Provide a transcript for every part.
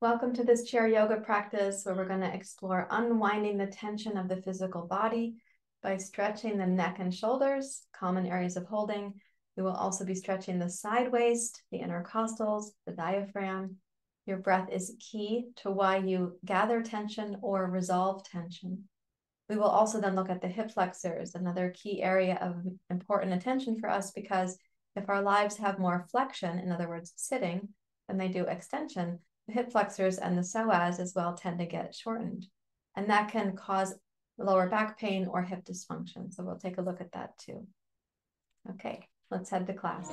Welcome to this chair yoga practice where we're going to explore unwinding the tension of the physical body by stretching the neck and shoulders, common areas of holding. We will also be stretching the side waist, the intercostals, the diaphragm. Your breath is key to why you gather tension or resolve tension. We will also then look at the hip flexors, another key area of important attention for us, because if our lives have more flexion, in other words, sitting, than they do extension, the hip flexors and the psoas as well tend to get shortened. And that can cause lower back pain or hip dysfunction. So we'll take a look at that too. Okay, let's head to class.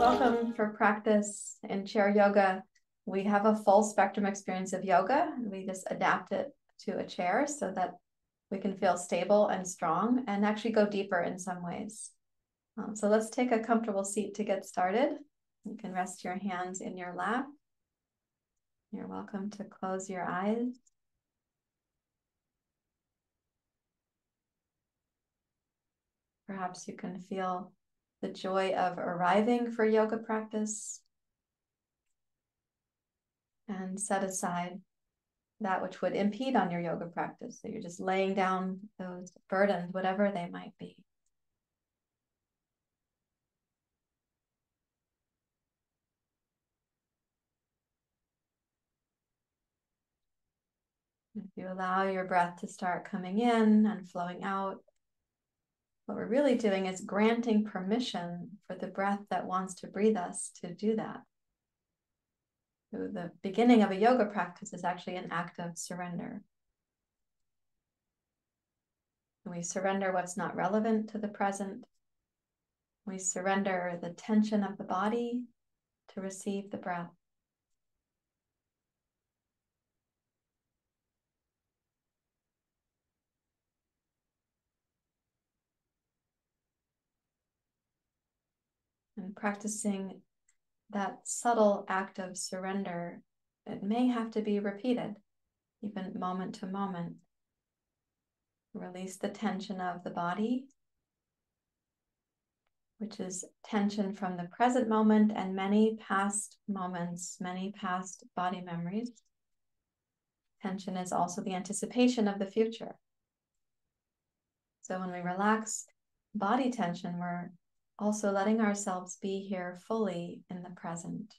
Welcome for practice in chair yoga. We have a full spectrum experience of yoga. We just adapt it to a chair so that we can feel stable and strong and actually go deeper in some ways. So let's take a comfortable seat to get started. You can rest your hands in your lap. You're welcome to close your eyes. Perhaps you can feel the joy of arriving for yoga practice and set aside that which would impede on your yoga practice. So you're just laying down those burdens, whatever they might be. If you allow your breath to start coming in and flowing out, what we're really doing is granting permission for the breath that wants to breathe us to do that. So the beginning of a yoga practice is actually an act of surrender. We surrender what's not relevant to the present. We surrender the tension of the body to receive the breath. And practicing that subtle act of surrender, it may have to be repeated, even moment to moment. Release the tension of the body, which is tension from the present moment and many past moments, many past body memories. Tension is also the anticipation of the future. So when we relax body tension, we're also letting ourselves be here fully in the present.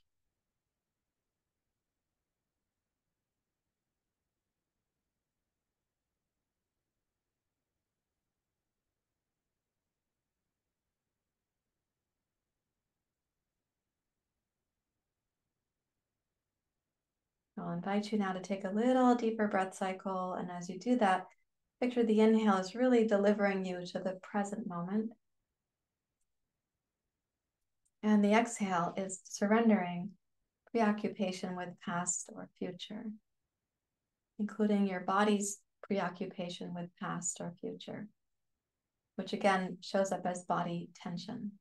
I'll invite you now to take a little deeper breath cycle. And as you do that, picture the inhale is really delivering you to the present moment. And the exhale is surrendering preoccupation with past or future, including your body's preoccupation with past or future, which again shows up as body tension.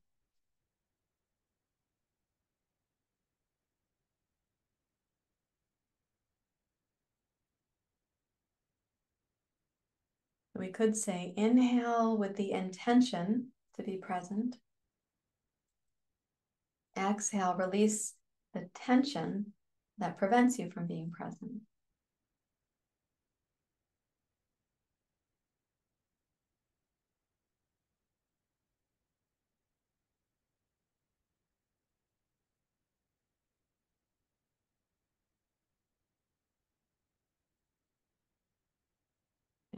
We could say inhale with the intention to be present. Exhale, release the tension that prevents you from being present.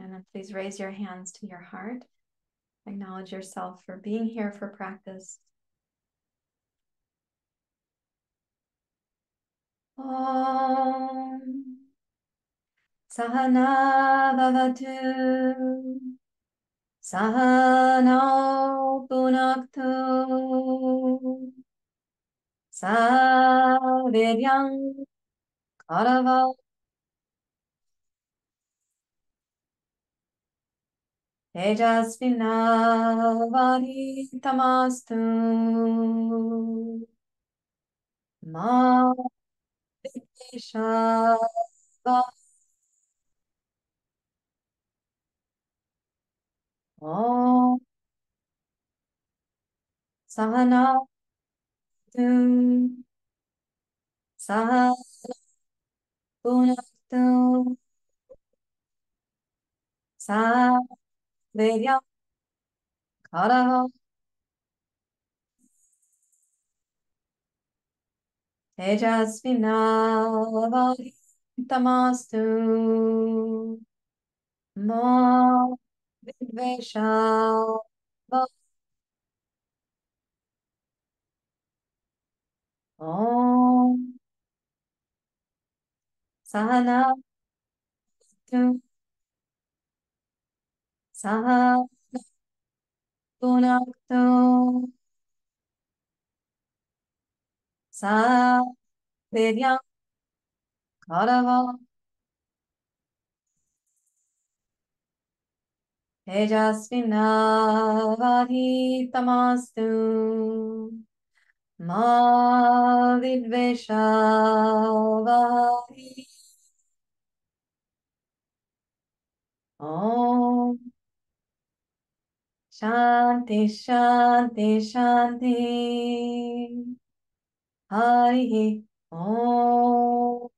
And then please raise your hands to your heart. Acknowledge yourself for being here for practice. Om Saha Navavatu Saha Navpunaktu Saha Vedhyam Karavau Ejasvinna Vali Tamastu ma vidvishālā om sahnaḥ Saha Navpunaktu, Saha Vedhyam Karavau, Ejasvinna Vali Tamastu, ma vidvishālā, om sahnaḥ tō sah tōnaḥ sa derya karava. Ejasvinna Vali Tamastu, ma vidvishālā vahri. Om shanti shanti shanti. Hari Om.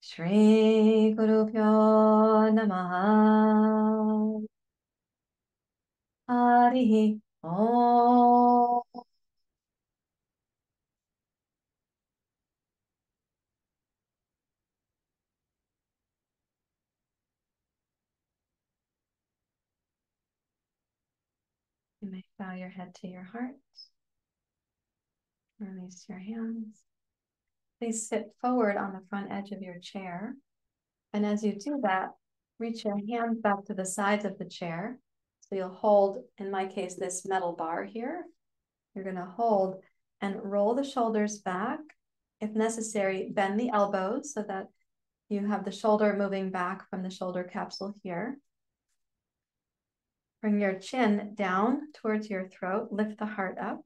Sri Guru Pyo Namaha. Hari Om. You may bow your head to your heart. Release your hands. Please sit forward on the front edge of your chair. And as you do that, reach your hands back to the sides of the chair. So you'll hold, in my case, this metal bar here. You're going to hold and roll the shoulders back. If necessary, bend the elbows so that you have the shoulder moving back from the shoulder capsule here. Bring your chin down towards your throat. Lift the heart up.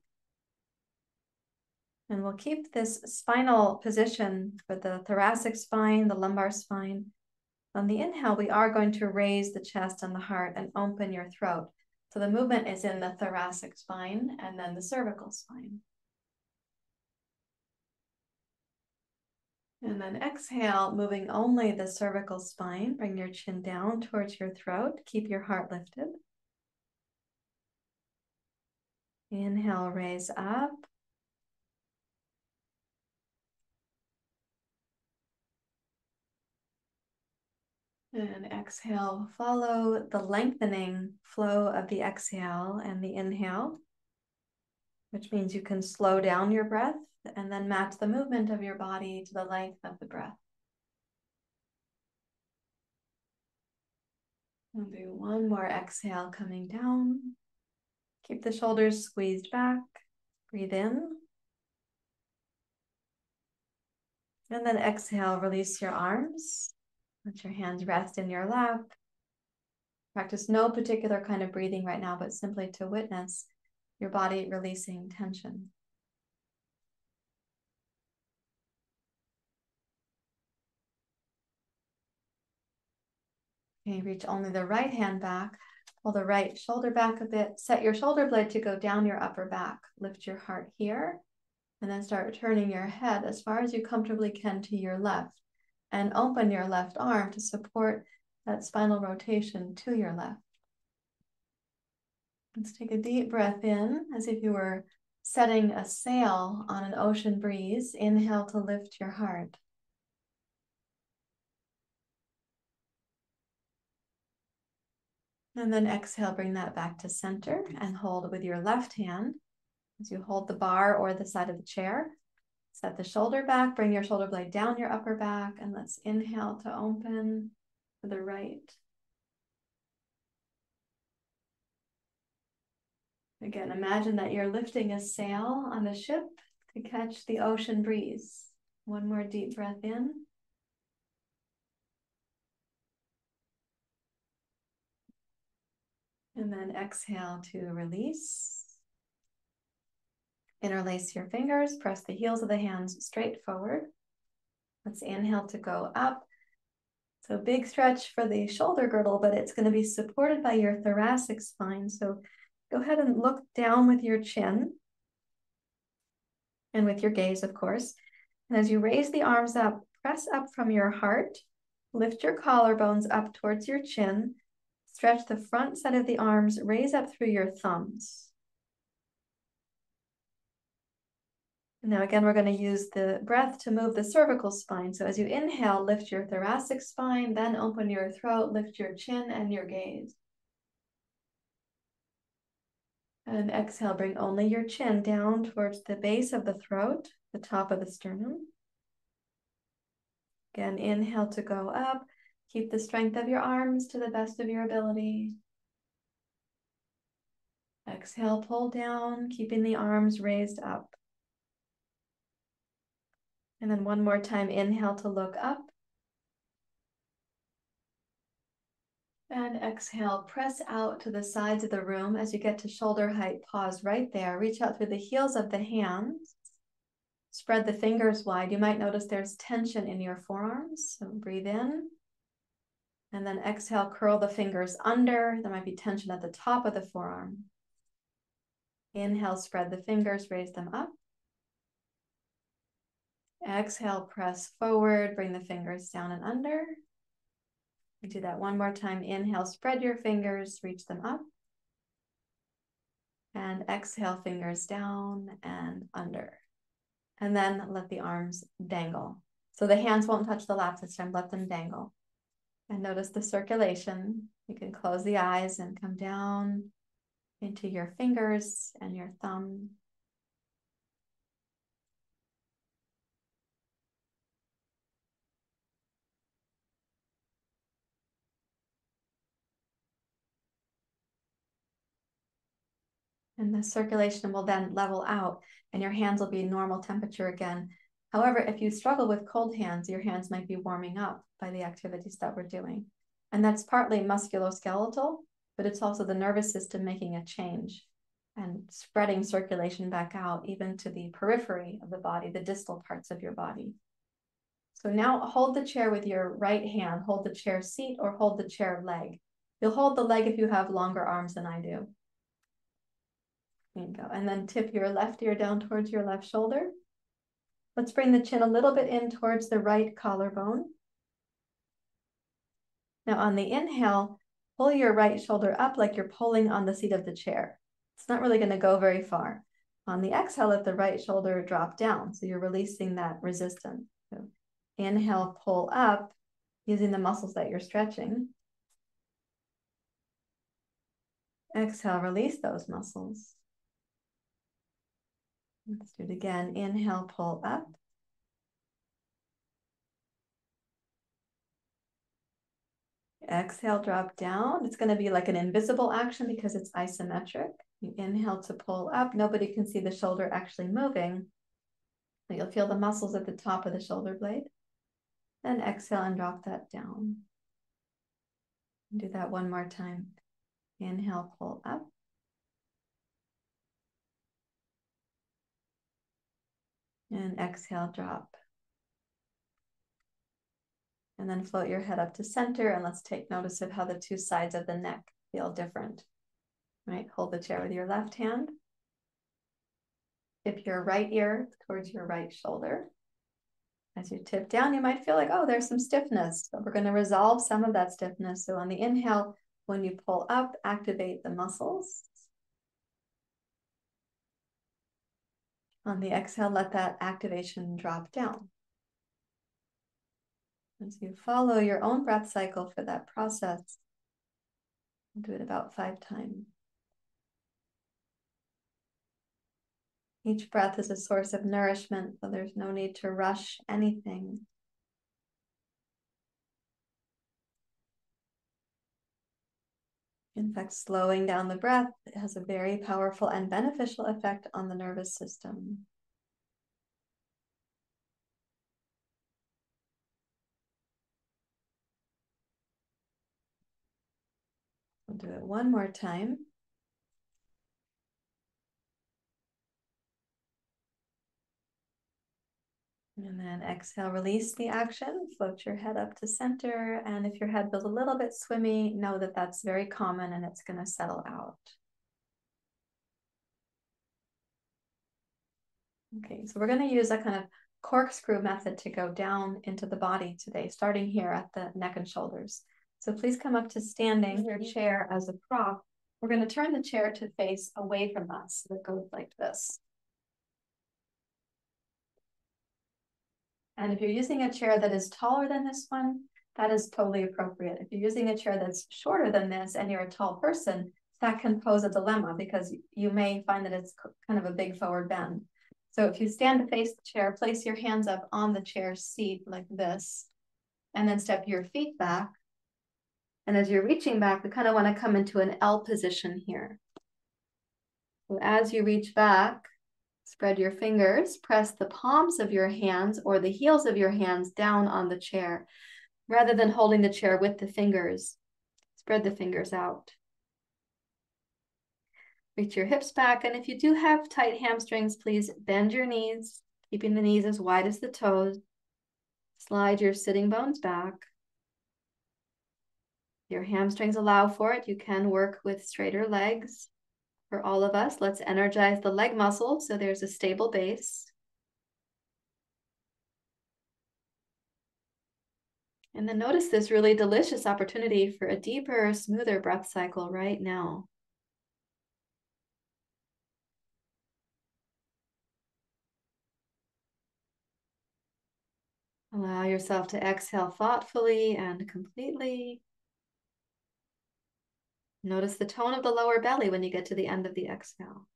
And we'll keep this spinal position for the thoracic spine, the lumbar spine. On the inhale, we are going to raise the chest and the heart and open your throat. So the movement is in the thoracic spine and then the cervical spine. And then exhale, moving only the cervical spine. Bring your chin down towards your throat. Keep your heart lifted. Inhale, raise up. And exhale, follow the lengthening flow of the exhale and the inhale, which means you can slow down your breath and then match the movement of your body to the length of the breath. We'll do one more exhale coming down. Keep the shoulders squeezed back. Breathe in. And then exhale, release your arms. Let your hands rest in your lap. Practice no particular kind of breathing right now, but simply to witness your body releasing tension. Okay, reach only the right hand back. Pull the right shoulder back a bit. Set your shoulder blade to go down your upper back. Lift your heart here, and then start turning your head as far as you comfortably can to your left. And open your left arm to support that spinal rotation to your left. Let's take a deep breath in as if you were setting a sail on an ocean breeze. Inhale to lift your heart. And then exhale, bring that back to center and hold with your left hand as you hold the bar or the side of the chair. Set the shoulder back, bring your shoulder blade down your upper back, and let's inhale to open to the right. Again, imagine that you're lifting a sail on a ship to catch the ocean breeze. One more deep breath in. And then exhale to release. Interlace your fingers, press the heels of the hands straight forward. Let's inhale to go up. So big stretch for the shoulder girdle, but it's going to be supported by your thoracic spine. So go ahead and look down with your chin. and with your gaze, of course. And as you raise the arms up, press up from your heart, lift your collarbones up towards your chin, stretch the front side of the arms, raise up through your thumbs. Now again, we're going to use the breath to move the cervical spine. So as you inhale, lift your thoracic spine, then open your throat, lift your chin and your gaze. And exhale, bring only your chin down towards the base of the throat, the top of the sternum. Again, inhale to go up. Keep the strength of your arms to the best of your ability. Exhale, pull down, keeping the arms raised up. And then one more time, inhale to look up. And exhale, press out to the sides of the room. As you get to shoulder height, pause right there. Reach out through the heels of the hands. Spread the fingers wide. You might notice there's tension in your forearms. So breathe in. And then exhale, curl the fingers under. There might be tension at the top of the forearm. Inhale, spread the fingers, raise them up. Exhale, press forward, bring the fingers down and under. We do that one more time. Inhale, spread your fingers, reach them up. And exhale, fingers down and under. And then let the arms dangle. So the hands won't touch the lap this time, let them dangle. And notice the circulation. You can close the eyes and come down into your fingers and your thumb. And the circulation will then level out and your hands will be normal temperature again. However, if you struggle with cold hands, your hands might be warming up by the activities that we're doing. And that's partly musculoskeletal, but it's also the nervous system making a change and spreading circulation back out even to the periphery of the body, the distal parts of your body. So now hold the chair with your right hand, hold the chair seat or hold the chair leg. You'll hold the leg if you have longer arms than I do. There you go. And then tip your left ear down towards your left shoulder. Let's bring the chin a little bit in towards the right collarbone. Now on the inhale, pull your right shoulder up like you're pulling on the seat of the chair. It's not really going to go very far. On the exhale, let the right shoulder drop down. So you're releasing that resistance. So inhale, pull up using the muscles that you're stretching. Exhale, release those muscles. Let's do it again. Inhale, pull up. Exhale, drop down. It's going to be like an invisible action because it's isometric. You inhale to pull up. Nobody can see the shoulder actually moving. You'll feel the muscles at the top of the shoulder blade. Then exhale and drop that down. Do that one more time. Inhale, pull up. And exhale, drop. And then float your head up to center and let's take notice of how the two sides of the neck feel different, right? Hold the chair with your left hand. Tip your right ear towards your right shoulder. As you tip down, you might feel like, oh, there's some stiffness, but we're going to resolve some of that stiffness. So on the inhale, when you pull up, activate the muscles. On the exhale, let that activation drop down. And so you follow your own breath cycle for that process. We'll do it about 5 times. Each breath is a source of nourishment, so there's no need to rush anything. In fact, slowing down the breath has a very powerful and beneficial effect on the nervous system. We'll do it one more time. And then exhale, release the action, float your head up to center. And if your head feels a little bit swimmy, know that that's very common and it's going to settle out. Okay, so we're going to use a kind of corkscrew method to go down into the body today, starting here at the neck and shoulders. So please come up to standing, your chair as a prop. We're going to turn the chair to face away from us. So it goes like this. And if you're using a chair that is taller than this one, that is totally appropriate. If you're using a chair that's shorter than this and you're a tall person, that can pose a dilemma because you may find that it's kind of a big forward bend. So if you stand to face the chair, place your hands up on the chair seat like this, and then step your feet back. And as you're reaching back, we kind of want to come into an L position here. So as you reach back, spread your fingers, press the palms of your hands or the heels of your hands down on the chair, rather than holding the chair with the fingers. Spread the fingers out. Reach your hips back, and if you do have tight hamstrings, please bend your knees, keeping the knees as wide as the toes. Slide your sitting bones back. Your hamstrings allow for it. You can work with straighter legs. For all of us, let's energize the leg muscle so there's a stable base. And then notice this really delicious opportunity for a deeper, smoother breath cycle right now. Allow yourself to exhale thoughtfully and completely. Notice the tone of the lower belly when you get to the end of the exhale.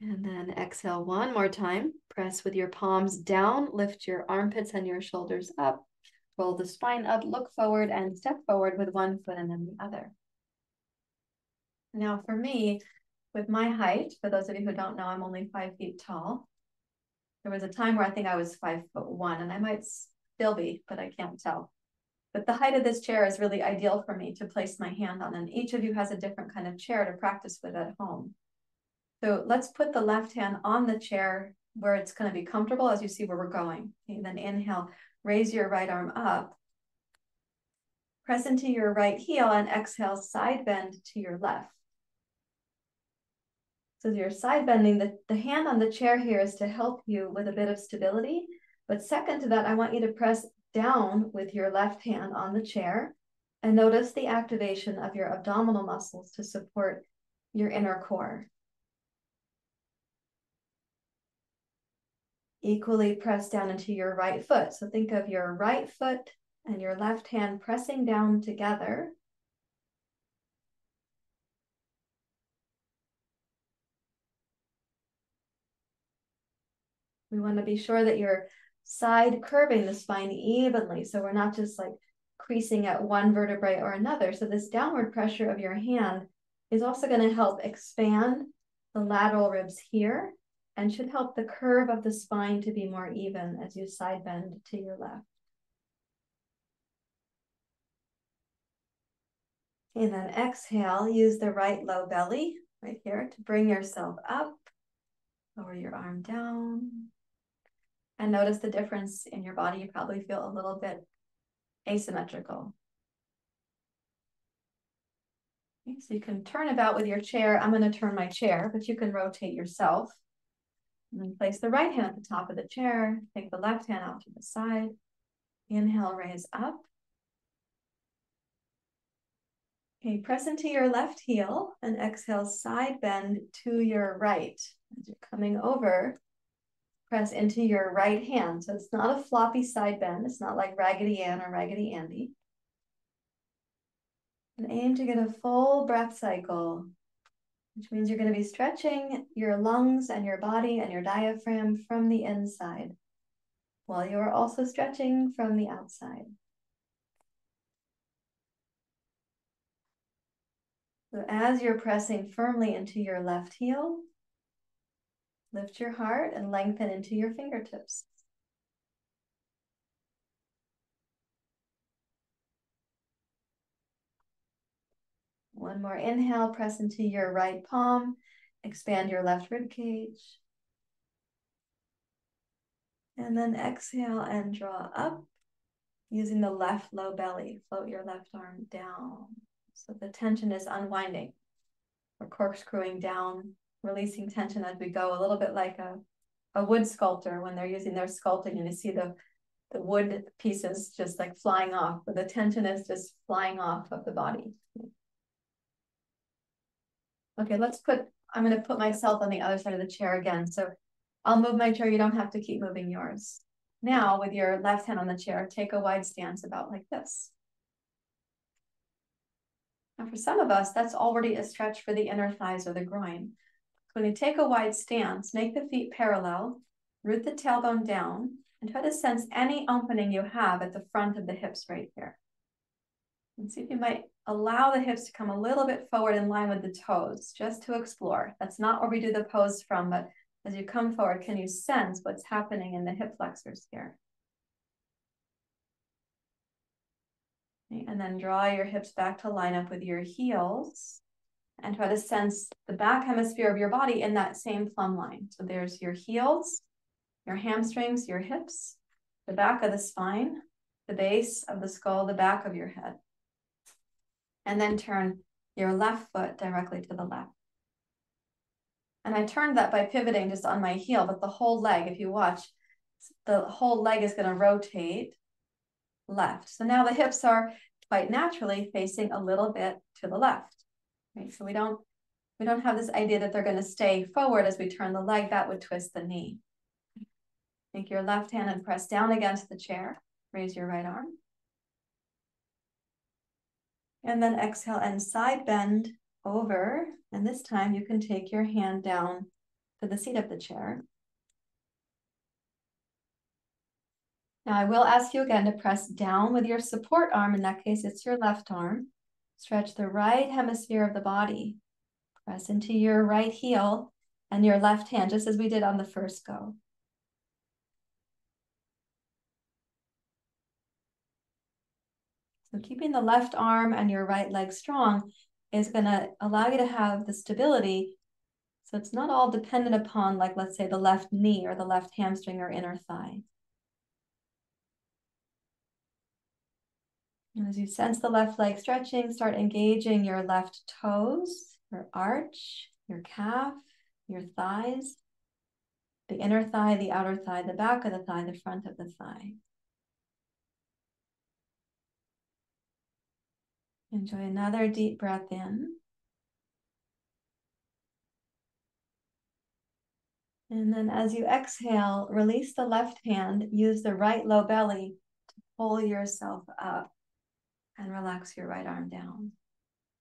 And then exhale one more time. Press with your palms down, lift your armpits and your shoulders up, roll the spine up, look forward and step forward with one foot and then the other. Now for me, with my height, for those of you who don't know, I'm only 5 feet tall. There was a time where I think I was 5'1", and I might still be, but I can't tell. But the height of this chair is really ideal for me to place my hand on, and each of you has a different kind of chair to practice with at home. So let's put the left hand on the chair where it's going to be comfortable as you see where we're going. Okay, then inhale, raise your right arm up, press into your right heel, and exhale, side bend to your left. So you're side bending, the hand on the chair here is to help you with a bit of stability. But second to that, I want you to press down with your left hand on the chair and notice the activation of your abdominal muscles to support your inner core. Equally press down into your right foot. So think of your right foot and your left hand pressing down together. We want to be sure that you're side curving the spine evenly, so we're not just like creasing at one vertebrae or another. So this downward pressure of your hand is also going to help expand the lateral ribs here and should help the curve of the spine to be more even as you side bend to your left. And then exhale, use the right low belly right here to bring yourself up, lower your arm down. And notice the difference in your body. You probably feel a little bit asymmetrical. Okay, so you can turn about with your chair. I'm going to turn my chair, but you can rotate yourself. And then place the right hand at the top of the chair. Take the left hand out to the side. Inhale, raise up. Okay, press into your left heel and exhale, side bend to your right. As you're coming over, press into your right hand. So it's not a floppy side bend. It's not like Raggedy Ann or Raggedy Andy. And aim to get a full breath cycle, which means you're going to be stretching your lungs and your body and your diaphragm from the inside, while you are also stretching from the outside. So as you're pressing firmly into your left heel, lift your heart and lengthen into your fingertips. One more inhale, press into your right palm, expand your left rib cage. And then exhale and draw up using the left low belly. Float your left arm down. So the tension is unwinding. We're corkscrewing down, releasing tension as we go, a little bit like a wood sculptor when they're using their sculpting and you see the wood pieces just like flying off, but the tension is just flying off of the body. Okay, I'm going to put myself on the other side of the chair again. So I'll move my chair. You don't have to keep moving yours. Now, with your left hand on the chair, take a wide stance about like this. Now, for some of us, that's already a stretch for the inner thighs or the groin. When you take a wide stance, make the feet parallel, root the tailbone down, and try to sense any opening you have at the front of the hips right here. And see if you might allow the hips to come a little bit forward in line with the toes, just to explore. That's not where we do the pose from, but as you come forward, can you sense what's happening in the hip flexors here? Okay, and then draw your hips back to line up with your heels and try to sense the back hemisphere of your body in that same plumb line. So there's your heels, your hamstrings, your hips, the back of the spine, the base of the skull, the back of your head. And then turn your left foot directly to the left. And I turned that by pivoting just on my heel, but the whole leg, if you watch, the whole leg is going to rotate left. So now the hips are quite naturally facing a little bit to the left. Right? So we don't have this idea that they're going to stay forward as we turn the leg. That would twist the knee. Take your left hand and press down against the chair. Raise your right arm. And then exhale and side bend over. And this time you can take your hand down to the seat of the chair. Now I will ask you again to press down with your support arm. In that case, it's your left arm. Stretch the right hemisphere of the body. Press into your right heel and your left hand, just as we did on the first go. So keeping the left arm and your right leg strong is going to allow you to have the stability. So it's not all dependent upon, like, let's say, the left knee or the left hamstring or inner thigh. And as you sense the left leg stretching, start engaging your left toes, your arch, your calf, your thighs, the inner thigh, the outer thigh, the back of the thigh, the front of the thigh. Enjoy another deep breath in. And then as you exhale, release the left hand, use the right low belly to pull yourself up and relax your right arm down.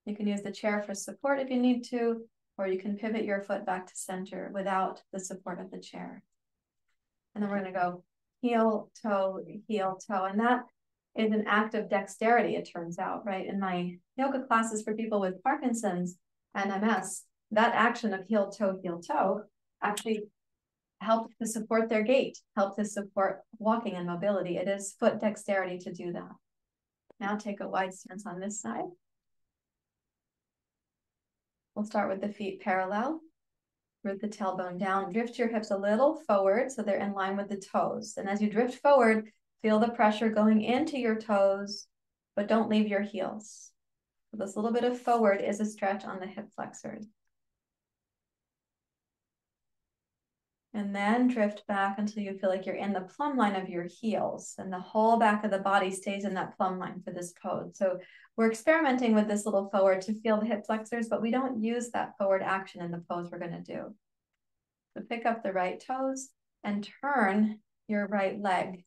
You can use the chair for support if you need to, or you can pivot your foot back to center without the support of the chair. And then we're going to go heel, toe, and that is an act of dexterity, it turns out, right? In my yoga classes for people with Parkinson's and MS, that action of heel, toe actually helped to support their gait, helped to support walking and mobility. It is foot dexterity to do that. Now take a wide stance on this side. We'll start with the feet parallel. Root the tailbone down. Drift your hips a little forward so they're in line with the toes. And as you drift forward, feel the pressure going into your toes, but don't leave your heels. So this little bit of forward is a stretch on the hip flexors. And then drift back until you feel like you're in the plumb line of your heels, and the whole back of the body stays in that plumb line for this pose. So we're experimenting with this little forward to feel the hip flexors, but we don't use that forward action in the pose we're going to do. So pick up the right toes and turn your right leg.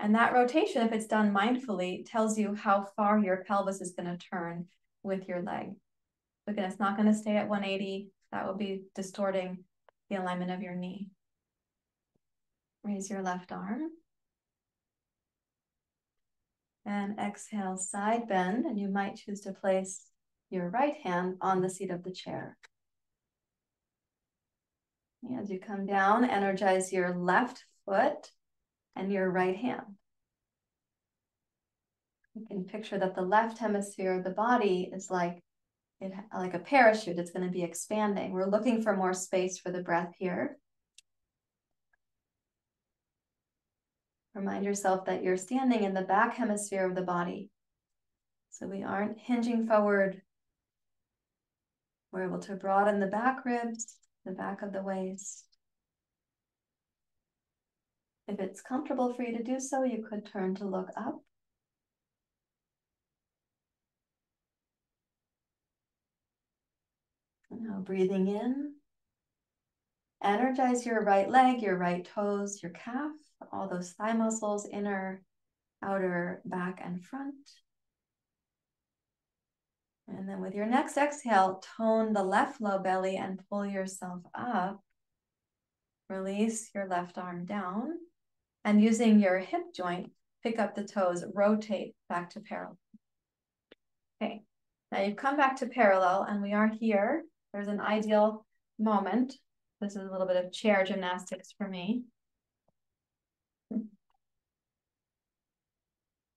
And that rotation, if it's done mindfully, tells you how far your pelvis is going to turn with your leg. Again, it's not going to stay at 180. That will be distorting the alignment of your knee. Raise your left arm. And exhale, side bend. And you might choose to place your right hand on the seat of the chair. As you come down, energize your left foot and your right hand. You can picture that the left hemisphere of the body is like a parachute. It's going to be expanding. We're looking for more space for the breath here. Remind yourself that you're standing in the back hemisphere of the body. So we aren't hinging forward. We're able to broaden the back ribs, the back of the waist. If it's comfortable for you to do so, you could turn to look up. Now breathing in, energize your right leg, your right toes, your calf, all those thigh muscles, inner, outer, back and front. And then with your next exhale, tone the left low belly and pull yourself up. Release your left arm down and using your hip joint, pick up the toes, rotate back to parallel. Okay, now you've come back to parallel and we are here. There's an ideal moment. This is a little bit of chair gymnastics for me.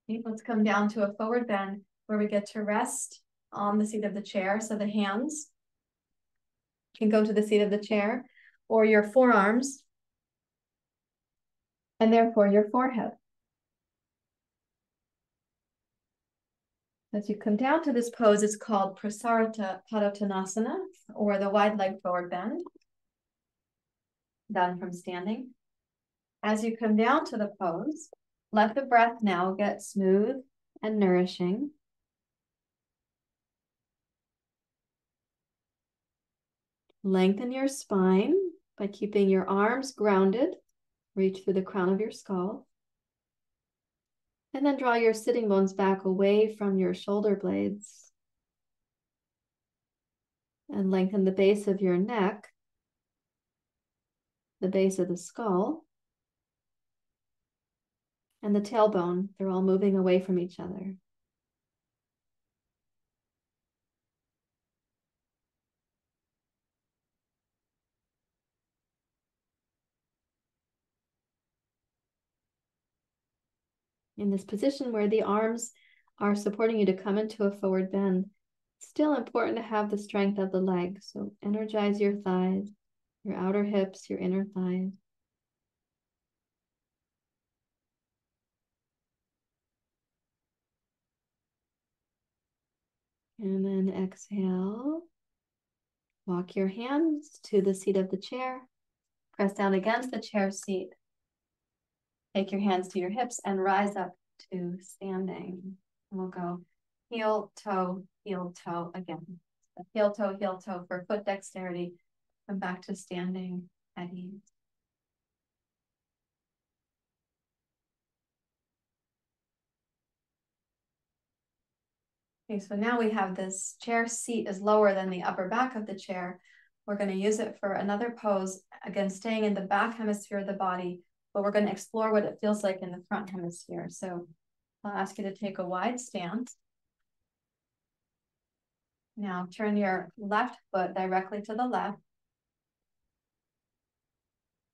Let's come down to a forward bend where we get to rest on the seat of the chair. So the hands can go to the seat of the chair or your forearms and therefore your forehead. As you come down to this pose, it's called Prasarita Padottanasana or the wide leg forward bend, done from standing. As you come down to the pose, let the breath now get smooth and nourishing. Lengthen your spine by keeping your arms grounded. Reach through the crown of your skull. And then draw your sitting bones back away from your shoulder blades. And lengthen the base of your neck, the base of the skull, and the tailbone. They're all moving away from each other. In this position where the arms are supporting you to come into a forward bend, it's still important to have the strength of the leg. So energize your thighs, your outer hips, your inner thighs. And then exhale. Walk your hands to the seat of the chair. Press down against the chair seat. Take your hands to your hips and rise up to standing. And we'll go heel, toe again. So heel, toe for foot dexterity. Come back to standing at ease. Okay, so now we have this chair seat is lower than the upper back of the chair. We're going to use it for another pose, again, staying in the back hemisphere of the body, but we're going to explore what it feels like in the front hemisphere. So I'll ask you to take a wide stance. Now turn your left foot directly to the left.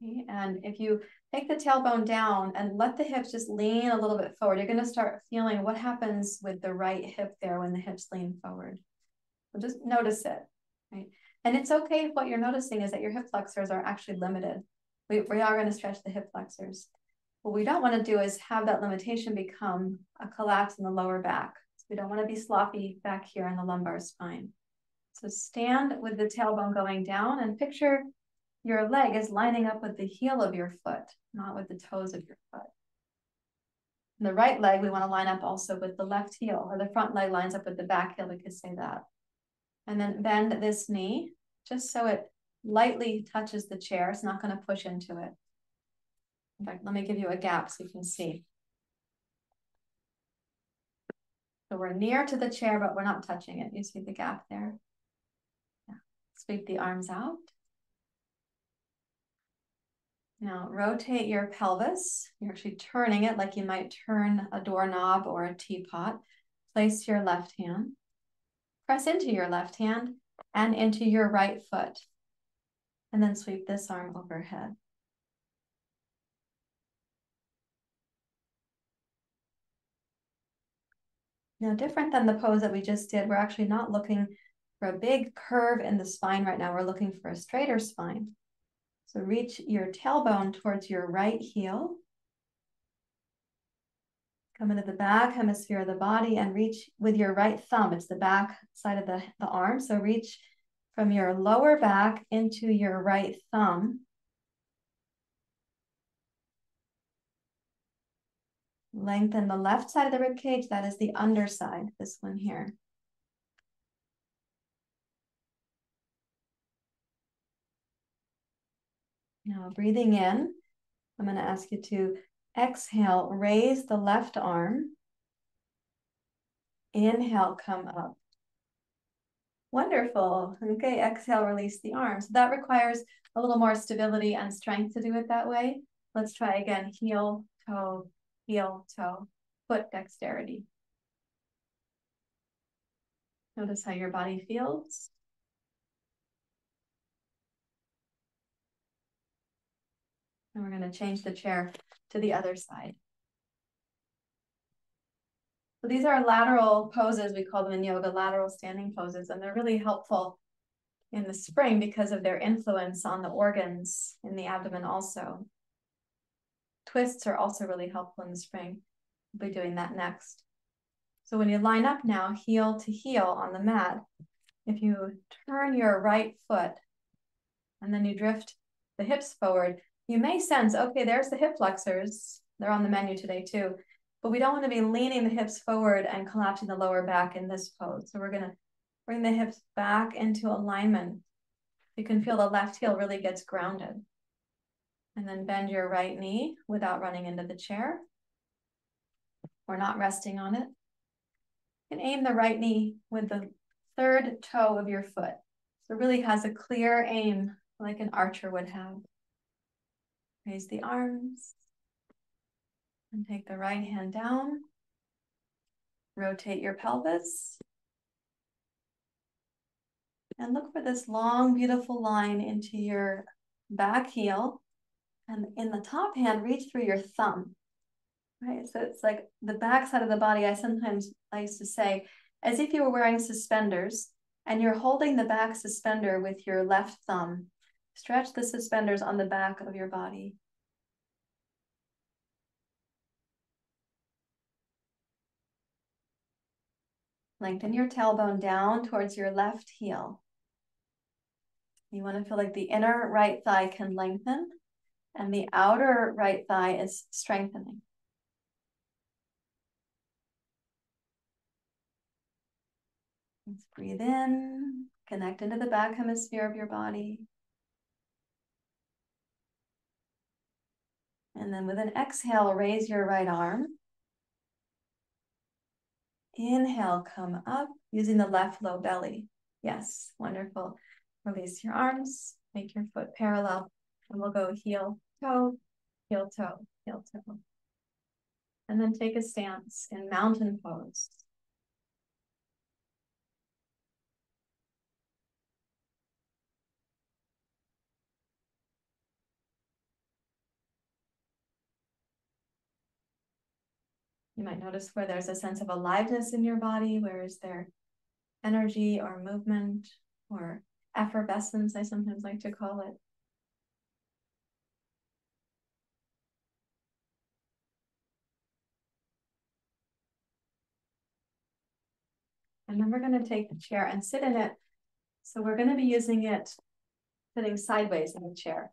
Okay, and if you take the tailbone down and let the hips just lean a little bit forward, you're going to start feeling what happens with the right hip there when the hips lean forward. So just notice it, right? And it's okay if what you're noticing is that your hip flexors are actually limited. We are going to stretch the hip flexors. What we don't want to do is have that limitation become a collapse in the lower back. So we don't want to be sloppy back here in the lumbar spine. So stand with the tailbone going down and picture your leg is lining up with the heel of your foot, not with the toes of your foot. And the right leg, we want to line up also with the left heel, or the front leg lines up with the back heel, we could say that. And then bend this knee just so it lightly touches the chair. It's not going to push into it. In fact, let me give you a gap so you can see. So we're near to the chair, but we're not touching it. You see the gap there? Yeah. Sweep the arms out. Now rotate your pelvis. You're actually turning it like you might turn a doorknob or a teapot. Place your left hand. Press into your left hand and into your right foot. And then sweep this arm overhead. Now, different than the pose that we just did, we're actually not looking for a big curve in the spine right now. We're looking for a straighter spine. So reach your tailbone towards your right heel. Come into the back hemisphere of the body and reach with your right thumb. It's the back side of the arm. So reach from your lower back into your right thumb. Lengthen the left side of the ribcage. That is the underside, this one here. Now breathing in, I'm going to ask you to exhale, raise the left arm. Inhale, come up. Wonderful. Okay, exhale, release the arm. So that requires a little more stability and strength to do it that way. Let's try again. Heel, toe, heel, toe. Foot dexterity. Notice how your body feels. And we're going to change the chair to the other side. So these are lateral poses. We call them in yoga lateral standing poses, and they're really helpful in the spring because of their influence on the organs in the abdomen also. Twists are also really helpful in the spring. We'll be doing that next. So when you line up now, heel to heel on the mat, if you turn your right foot and then you drift the hips forward, you may sense, okay, there's the hip flexors. They're on the menu today too, but we don't want to be leaning the hips forward and collapsing the lower back in this pose. So we're going to bring the hips back into alignment. You can feel the left heel really gets grounded. And then bend your right knee without running into the chair. We're not resting on it. And aim the right knee with the third toe of your foot. So it really has a clear aim like an archer would have. Raise the arms and take the right hand down. Rotate your pelvis. And look for this long, beautiful line into your back heel. And in the top hand, reach through your thumb, right? So it's like the back side of the body. I used to say, as if you were wearing suspenders and you're holding the back suspender with your left thumb. Stretch the suspenders on the back of your body. Lengthen your tailbone down towards your left heel. You want to feel like the inner right thigh can lengthen and the outer right thigh is strengthening. Let's breathe in, connect into the back hemisphere of your body. And then with an exhale, raise your right arm. Inhale, come up using the left low belly. Yes, wonderful. Release your arms, make your foot parallel, and we'll go heel, toe, heel, toe, heel, toe. And then take a stance in mountain pose. You might notice where there's a sense of aliveness in your body, where is there energy or movement or effervescence, I sometimes like to call it. And then we're going to take the chair and sit in it. So we're going to be using it sitting sideways in the chair.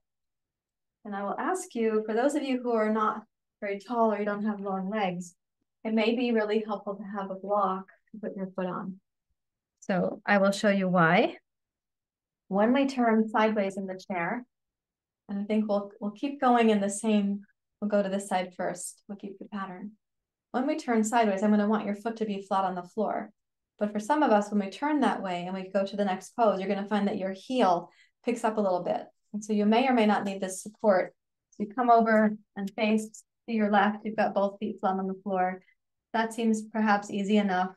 And I will ask you, for those of you who are not very tall or you don't have long legs, it may be really helpful to have a block to put your foot on. So I will show you why. When we turn sideways in the chair, and I think we'll keep going in the same, we'll go to this side first, we'll keep the pattern. When we turn sideways, I'm going to want your foot to be flat on the floor. But for some of us, when we turn that way and we go to the next pose, you're going to find that your heel picks up a little bit. And so you may or may not need this support. So you come over and face to your left, you've got both feet flat on the floor. That seems perhaps easy enough,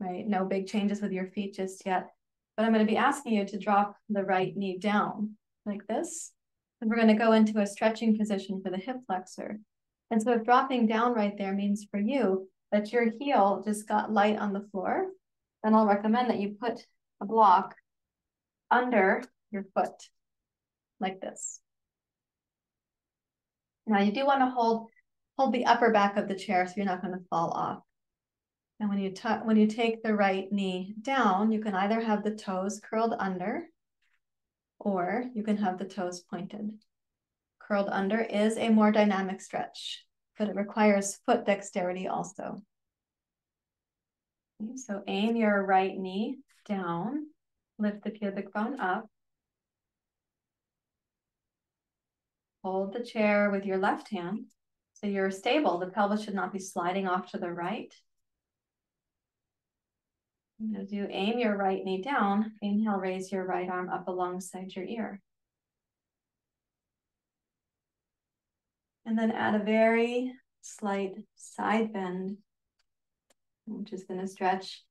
right? No big changes with your feet just yet. But I'm going to be asking you to drop the right knee down like this. And we're going to go into a stretching position for the hip flexor. And so if dropping down right there means for you that your heel just got light on the floor, then I'll recommend that you put a block under your foot like this. Now you do want to hold Hold the upper back of the chair so you're not going to fall off. And when you take the right knee down, you can either have the toes curled under or you can have the toes pointed. Curled under is a more dynamic stretch, but it requires foot dexterity also. Okay, so aim your right knee down, lift the pubic bone up. Hold the chair with your left hand so you're stable. The pelvis should not be sliding off to the right. As you aim your right knee down, inhale, raise your right arm up alongside your ear. And then add a very slight side bend, which is going to stretch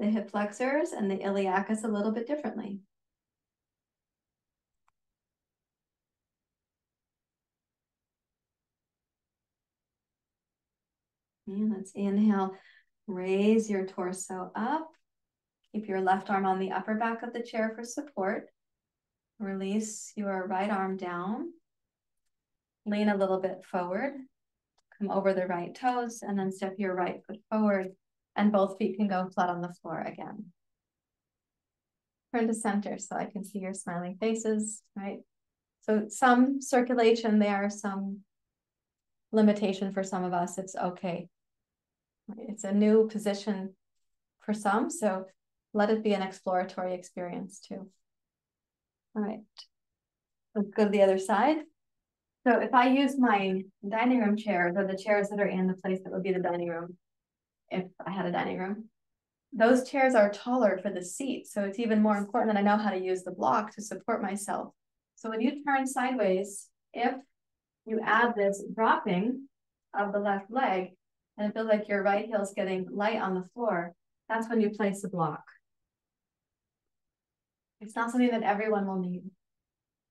the hip flexors and the iliacus a little bit differently. And let's inhale. Raise your torso up. Keep your left arm on the upper back of the chair for support. Release your right arm down. Lean a little bit forward. Come over the right toes and then step your right foot forward. And both feet can go flat on the floor again. Turn to center so I can see your smiling faces, right? So some circulation there, some limitation for some of us. It's okay. It's a new position for some, so let it be an exploratory experience too. All right, let's go to the other side. So if I use my dining room chairs or the chairs that are in the place that would be the dining room, if I had a dining room, those chairs are taller for the seat. So it's even more important that I know how to use the block to support myself. So when you turn sideways, if you add this dropping of the left leg, and I feel like your right heel is getting light on the floor, that's when you place the block. It's not something that everyone will need.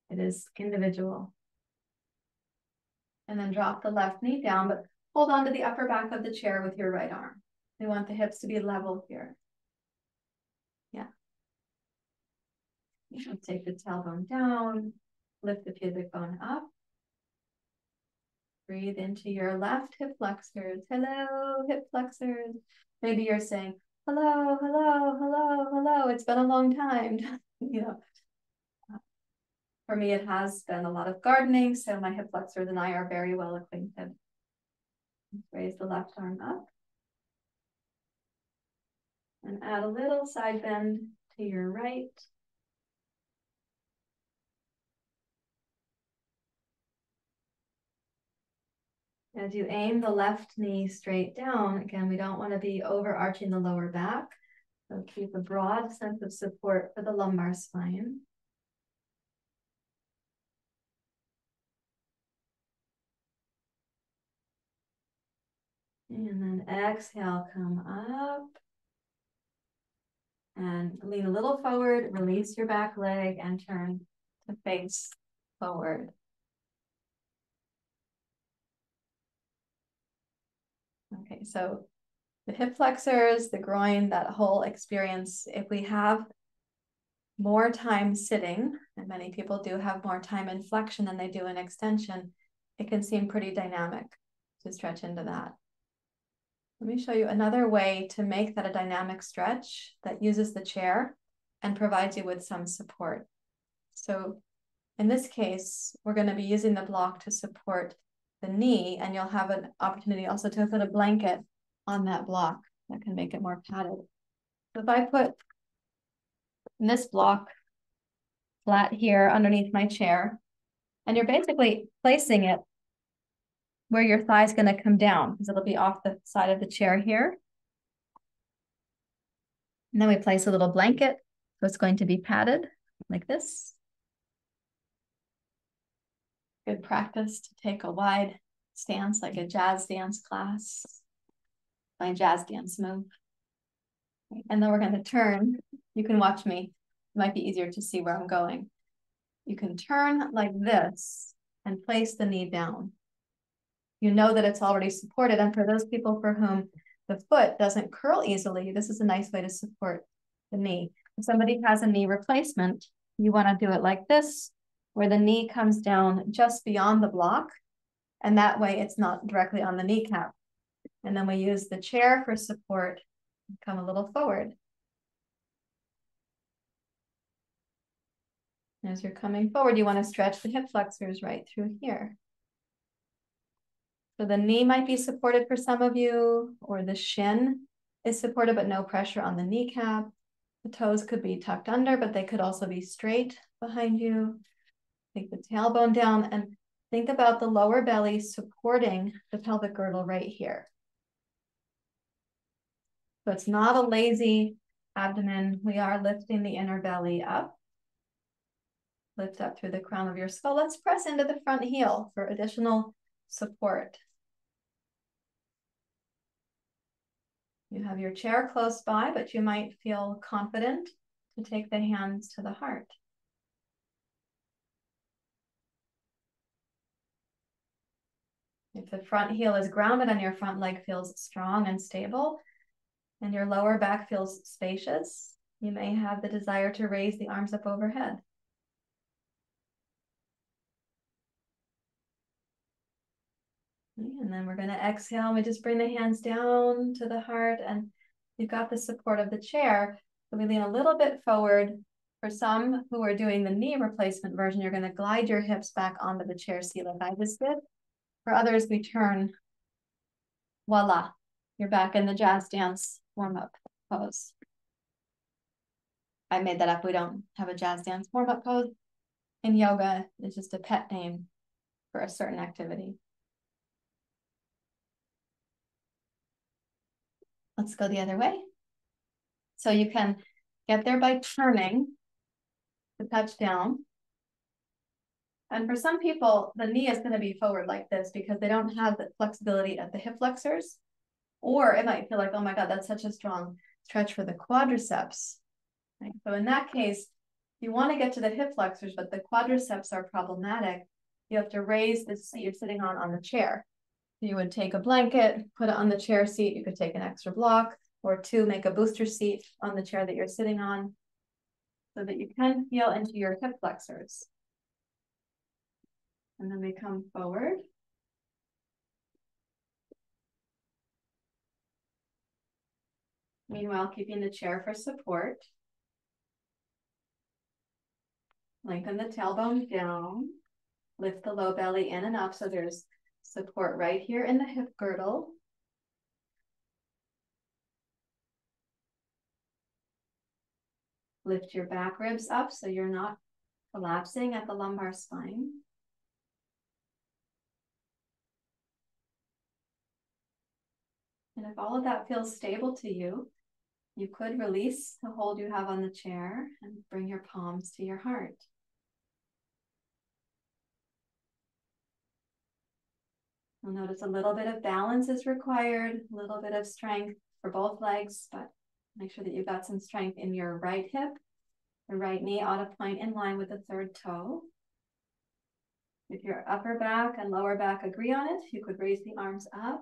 It is individual. And then drop the left knee down, but hold on to the upper back of the chair with your right arm. We want the hips to be level here. Yeah. You should take the tailbone down, lift the pubic bone up. Breathe into your left hip flexors. Hello, hip flexors. Maybe you're saying, hello, hello, hello, hello. It's been a long time. You know, for me, it has been a lot of gardening. So my hip flexors and I are very well acquainted. Raise the left arm up. And add a little side bend to your right. As you aim the left knee straight down, again, we don't want to be overarching the lower back. So keep a broad sense of support for the lumbar spine. And then exhale, come up. And lean a little forward, release your back leg and turn to face forward. Okay, so the hip flexors, the groin, that whole experience, if we have more time sitting, and many people do have more time in flexion than they do in extension, it can seem pretty dynamic to stretch into that. Let me show you another way to make that a dynamic stretch that uses the chair and provides you with some support. So in this case, we're going to be using the block to support the knee, and you'll have an opportunity also to put a blanket on that block that can make it more padded. So if I put this block flat here underneath my chair, and you're basically placing it where your thigh is going to come down, because it'll be off the side of the chair here. And then we place a little blanket, so it's going to be padded like this. Good practice to take a wide stance, like a jazz dance class, my jazz dance move. And then we're going to turn. You can watch me. It might be easier to see where I'm going. You can turn like this and place the knee down. You know that it's already supported. And for those people for whom the foot doesn't curl easily, this is a nice way to support the knee. If somebody has a knee replacement, you want to do it like this, where the knee comes down just beyond the block And that way it's not directly on the kneecap. And then we use the chair for support. Come a little forward. As you're coming forward, you want to stretch the hip flexors right through here. So the knee might be supported for some of you, or the shin is supported, but no pressure on the kneecap. The toes could be tucked under, but they could also be straight behind you. Take the tailbone down and think about the lower belly supporting the pelvic girdle right here. So it's not a lazy abdomen. We are lifting the inner belly up. Lift up through the crown of your skull. Let's press into the front heel for additional support. You have your chair close by, but you might feel confident to take the hands to the heart. If the front heel is grounded and your front leg feels strong and stable, and your lower back feels spacious, you may have the desire to raise the arms up overhead. And then we're going to exhale. We just bring the hands down to the heart, and you've got the support of the chair. So we lean a little bit forward. For some who are doing the knee replacement version, you're going to glide your hips back onto the chair seat like I just did. For others, we turn. Voila. You're back in the jazz dance warm-up pose. I made that up. We don't have a jazz dance warm-up pose. In yoga, it's just a pet name for a certain activity. Let's go the other way. So you can get there by turning to touch down. And for some people, the knee is going to be forward like this because they don't have the flexibility of the hip flexors. Or it might feel like, oh my God, that's such a strong stretch for the quadriceps. Right? So in that case, you want to get to the hip flexors, but the quadriceps are problematic. You have to raise the seat you're sitting on the chair. You would take a blanket, put it on the chair seat. You could take an extra block or two, make a booster seat on the chair that you're sitting on so that you can feel into your hip flexors. And then we come forward. Meanwhile, keeping the chair for support. Lengthen the tailbone down. Lift the low belly in and up so there's support right here in the hip girdle. Lift your back ribs up so you're not collapsing at the lumbar spine. And if all of that feels stable to you, you could release the hold you have on the chair and bring your palms to your heart. You'll notice a little bit of balance is required, a little bit of strength for both legs, but make sure that you've got some strength in your right hip. The right knee ought to point in line with the third toe. If your upper back and lower back agree on it, you could raise the arms up.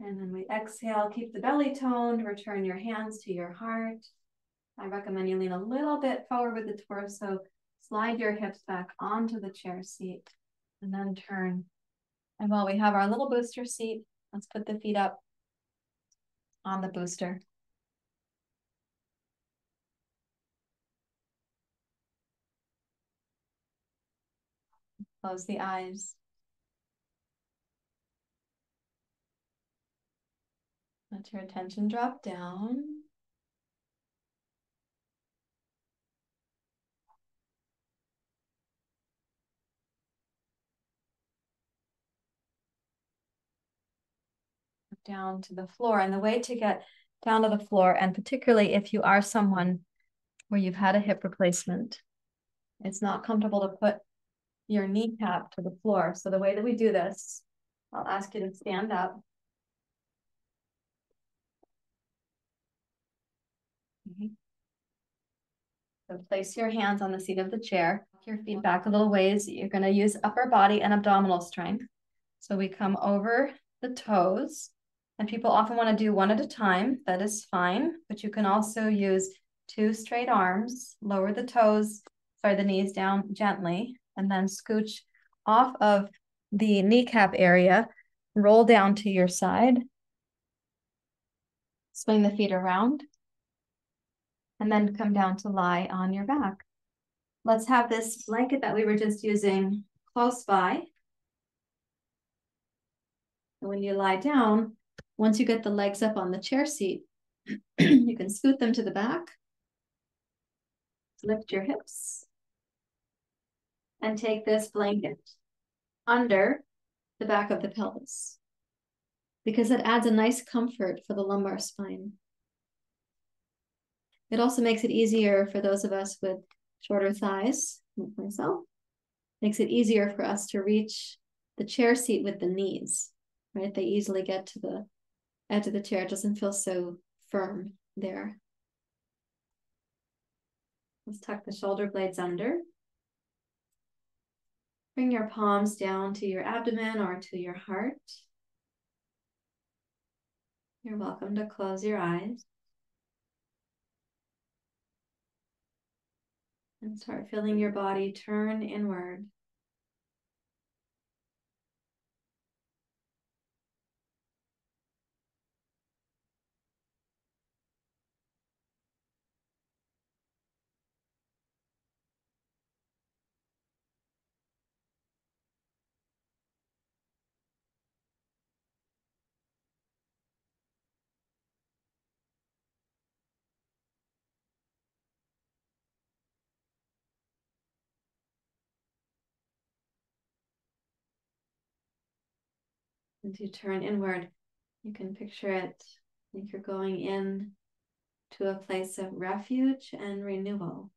And then we exhale, keep the belly toned, return your hands to your heart. I recommend you lean a little bit forward with the torso, slide your hips back onto the chair seat, and then turn. And while we have our little booster seat, let's put the feet up on the booster. Close the eyes. Let your attention drop down. Down to the floor. And the way to get down to the floor, and particularly if you are someone where you've had a hip replacement, it's not comfortable to put your kneecap to the floor. So the way that we do this, I'll ask you to stand up. Okay. So place your hands on the seat of the chair, your feet back a little ways. You're going to use upper body and abdominal strength. So we come over the toes. And people often want to do one at a time. That is fine, but you can also use two straight arms, lower the toes, sorry, the knees down gently, and then scooch off of the kneecap area, roll down to your side, swing the feet around, and then come down to lie on your back. Let's have this blanket that we were just using close by. When you lie down, once you get the legs up on the chair seat, you can scoot them to the back, lift your hips, and take this blanket under the back of the pelvis, because it adds a nice comfort for the lumbar spine. It also makes it easier for those of us with shorter thighs, like myself, makes it easier for us to reach the chair seat with the knees, right? They easily get to the edge of the chair. It doesn't feel so firm there. Let's tuck the shoulder blades under. Bring your palms down to your abdomen or to your heart. You're welcome to close your eyes and start feeling your body turn inward. As you turn inward, you can picture it like you're going in to a place of refuge and renewal.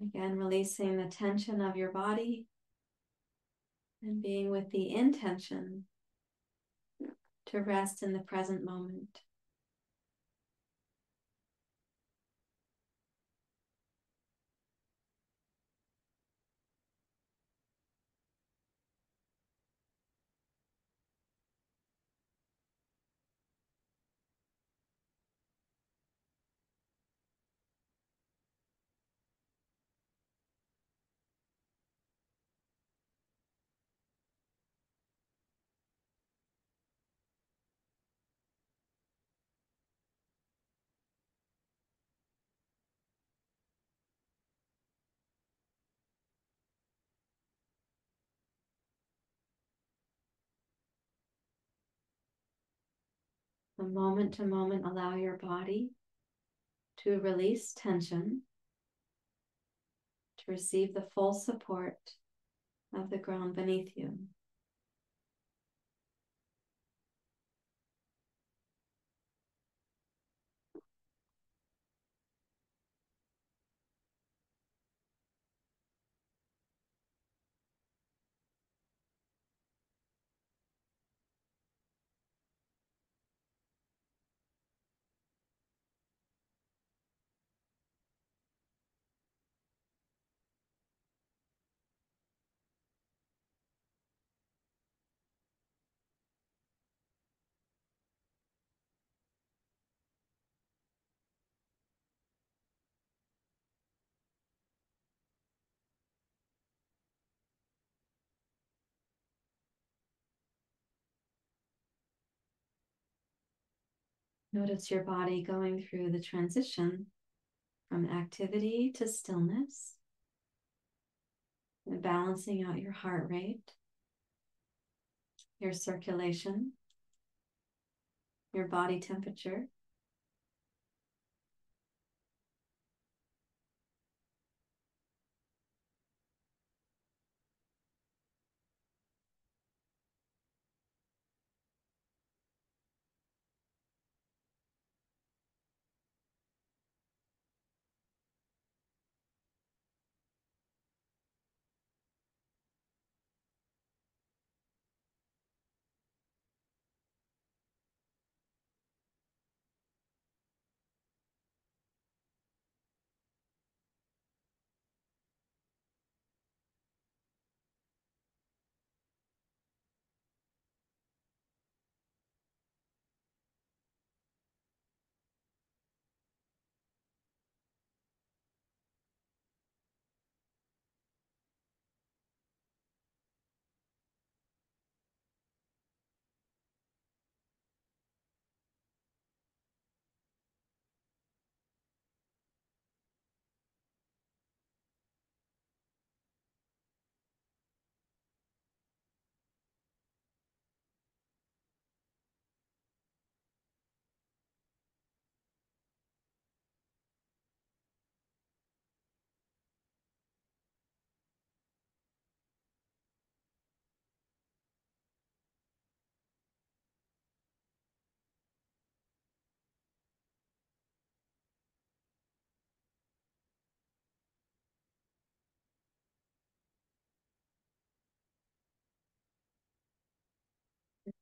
Again, releasing the tension of your body and being with the intention to rest in the present moment. From moment to moment, allow your body to release tension, to receive the full support of the ground beneath you. Notice your body going through the transition from activity to stillness, and balancing out your heart rate, your circulation, your body temperature.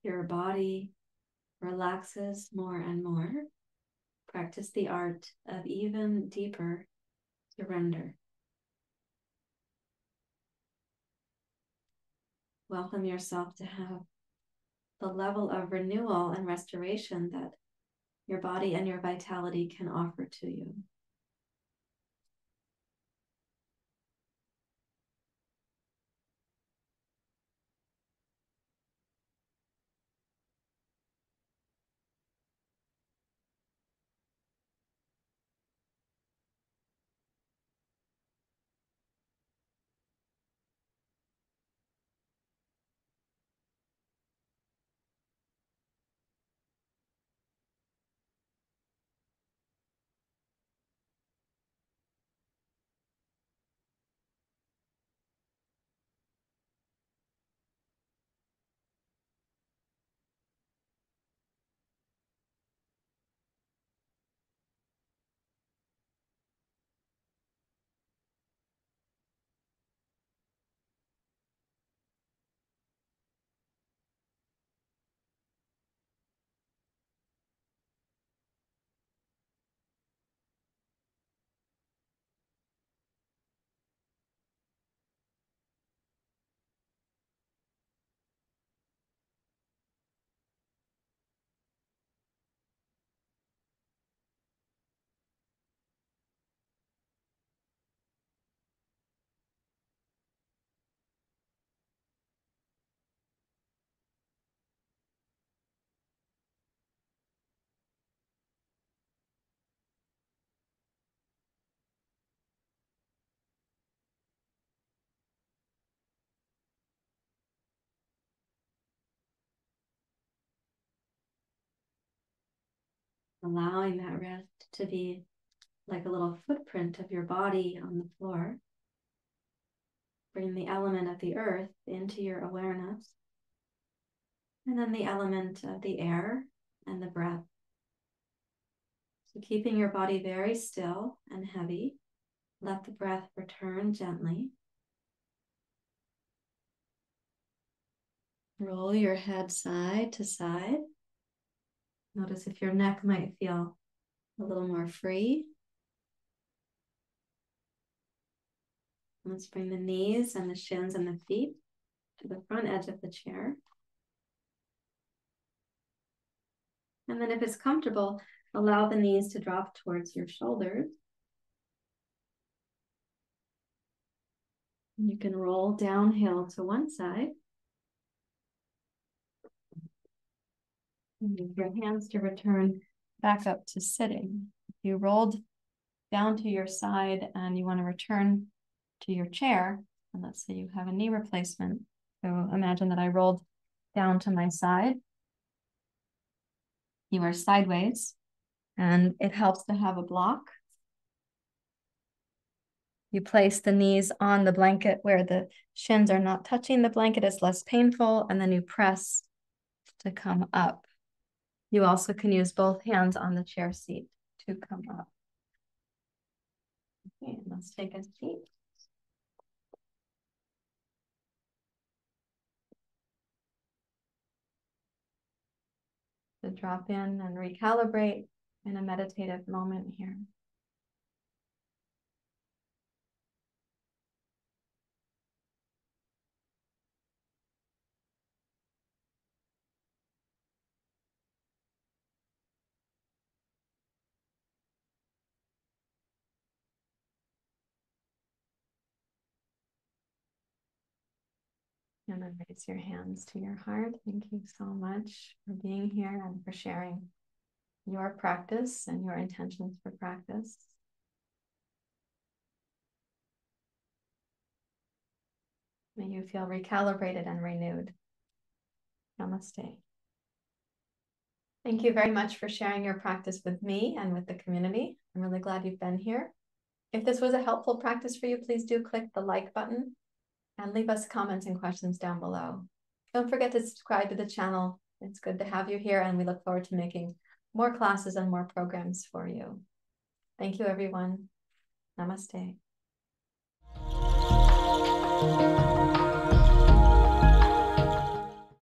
Your body relaxes more and more. Practice the art of even deeper surrender. Welcome yourself to have the level of renewal and restoration that your body and your vitality can offer to you. Allowing that rest to be like a little footprint of your body on the floor. Bring the element of the earth into your awareness, and then the element of the air and the breath. So keeping your body very still and heavy, let the breath return gently. Roll your head side to side. Notice if your neck might feel a little more free. Let's bring the knees and the shins and the feet to the front edge of the chair. And then if it's comfortable, allow the knees to drop towards your shoulders. And you can roll downhill to one side. Use your hands to return back up to sitting. If you rolled down to your side and you want to return to your chair, and let's say you have a knee replacement. So imagine that I rolled down to my side. You are sideways, and it helps to have a block. You place the knees on the blanket where the shins are not touching the blanket. It's less painful, and then you press to come up. You also can use both hands on the chair seat to come up. Okay, let's take a seat. So drop in and recalibrate in a meditative moment here. And then raise your hands to your heart. Thank you so much for being here and for sharing your practice and your intentions for practice. May you feel recalibrated and renewed. Namaste. Thank you very much for sharing your practice with me and with the community. I'm really glad you've been here. If this was a helpful practice for you, please do click the like button and leave us comments and questions down below. Don't forget to subscribe to the channel. It's good to have you here, and we look forward to making more classes and more programs for you. Thank you, everyone. Namaste.